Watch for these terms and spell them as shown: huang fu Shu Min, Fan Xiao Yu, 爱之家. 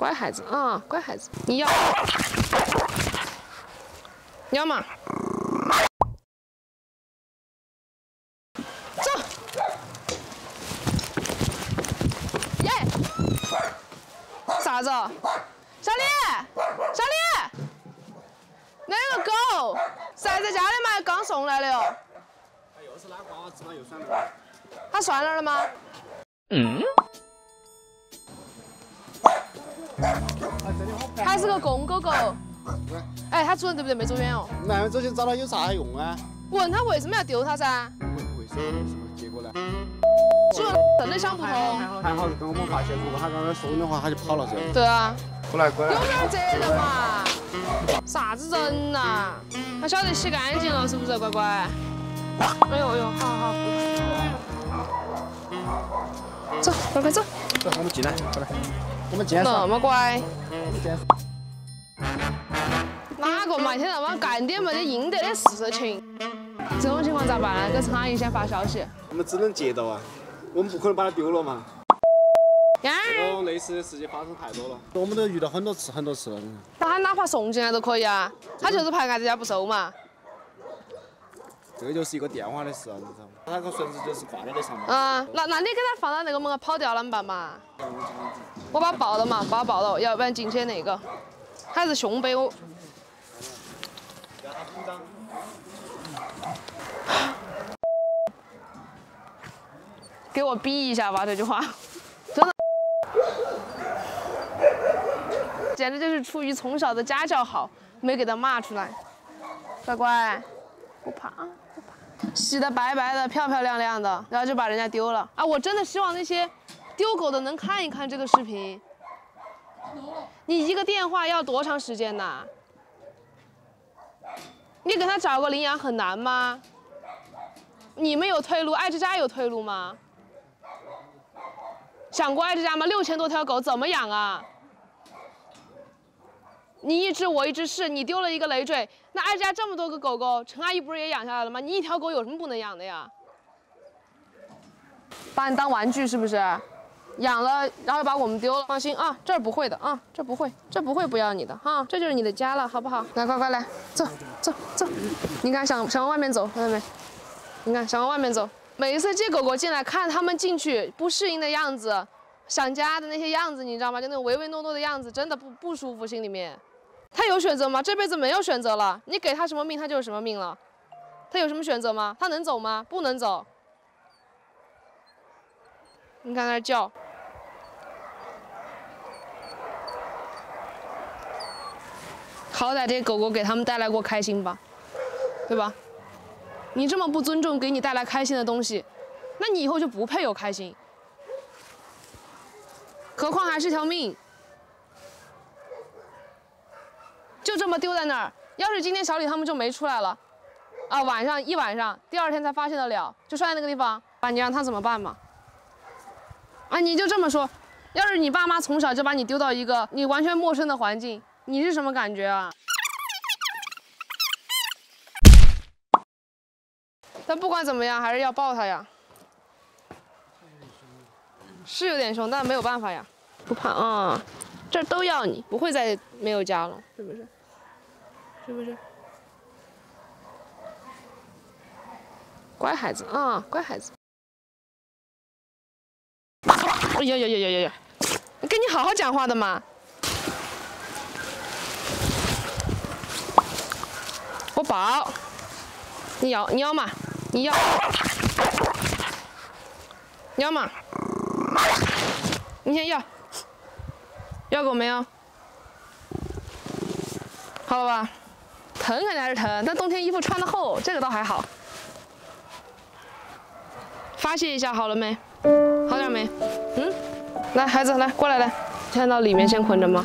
乖孩子啊、嗯，乖孩子，你要吗？走，耶！啥子？小李，那个狗晒在家里嘛，刚送来的哟。他又是拉瓜子嘛，又拴了。他拴那儿了吗？嗯。 还是个公狗狗，哎，它主人对不对？没走远哦。那走去找它有啥用啊？问他为什么要丢它噻？为什么？什么结果呢？主人真的想不通。还好是跟我们发现，如果他刚刚说的话，他就跑了噻。对啊。过来。有点责任嘛？啥子人呐？他晓得洗干净了是不是？乖乖。哎呦哎呦，好。走，乖乖走。走，我们进来，过来。 我们今天那么乖，哪个嘛一天到晚干点没得应得的事情？这种情况咋办呢？给苍蝇先发消息。我们只能接到啊，我们不可能把它丢了嘛。这种类似的事情发生太多了，我们都遇到很多次了。那他哪怕送进来都可以啊，他就是怕人家不收嘛。这个就是一个电话的事啊，你知道吗？他可顺势就是挂在那上面。啊，那你给他放到那个门口跑掉了，你办嘛？ 我把他抱了嘛，要不然进去那个，还是胸背我。给我逼一下吧，这句话，真的，简直就是出于从小的家教好，没给他骂出来。乖乖，不怕啊，不怕。洗得白白的，漂漂亮亮的，然后就把人家丢了啊！我真的希望那些。 丢狗的能看一看这个视频。你一个电话要多长时间呢？你给他找个领养很难吗？你们有退路，爱之家有退路吗？想过爱之家吗？6000多条狗怎么养啊？你一只我一只是，你丢了一个累赘，那爱之家这么多个狗狗，陈阿姨不是也养下来了吗？你一条狗有什么不能养的呀？把你当玩具是不是？ 养了，然后把我们丢了，放心啊，这儿不会的啊，这不会不要你的哈、啊，这就是你的家了，好不好？来，快来，走，你看想往外面走，看到没？你看想往外面走，每一次接狗狗进来，看他们进去不适应的样子，想家的那些样子，你知道吗？就那种唯唯诺诺的样子，真的不舒服，心里面。他有选择吗？这辈子没有选择了，你给他什么命，他就是什么命了。他有什么选择吗？他能走吗？不能走。 你看它叫，好歹这狗狗给他们带来过开心吧，对吧？你这么不尊重给你带来开心的东西，那你以后就不配有开心。何况还是条命，就这么丢在那儿。要是今天小李他们就没出来了，啊，晚上，第二天才发现得了，就摔在那个地方，啊，你让他怎么办嘛？ 啊，你就这么说，要是你爸妈从小就把你丢到一个你完全陌生的环境，你是什么感觉啊？但不管怎么样，还是要抱他呀。是有点凶，但没有办法呀。不怕啊、嗯，这都要你，不会再没有家了，是不是？是不是？乖孩子啊、嗯，乖孩子。 哎呀呀呀呀呀！跟你好好讲话的嘛！我宝，你要吗？你先要，要狗没有？好了吧？疼肯定还是疼，但冬天衣服穿的厚，这个倒还好。发泄一下好了没？ 好点没？嗯，来，孩子，来过来，看到里面先捆着吗？